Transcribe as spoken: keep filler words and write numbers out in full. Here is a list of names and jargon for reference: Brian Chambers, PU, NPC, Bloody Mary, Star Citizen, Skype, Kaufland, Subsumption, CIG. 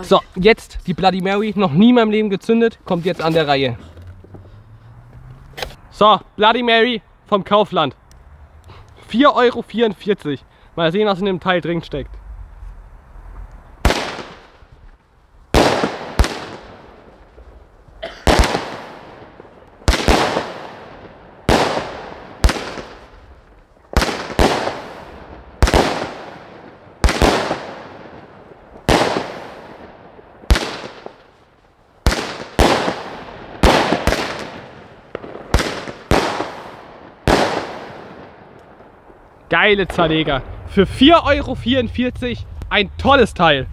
So, jetzt die Bloody Mary, noch nie in meinem Leben gezündet, kommt jetzt an der Reihe. So, Bloody Mary vom Kaufland. vier Euro vierundvierzig. Mal sehen, was in dem Teil drin steckt. Geile Zerleger. Für vier Euro vierundvierzig ein tolles Teil.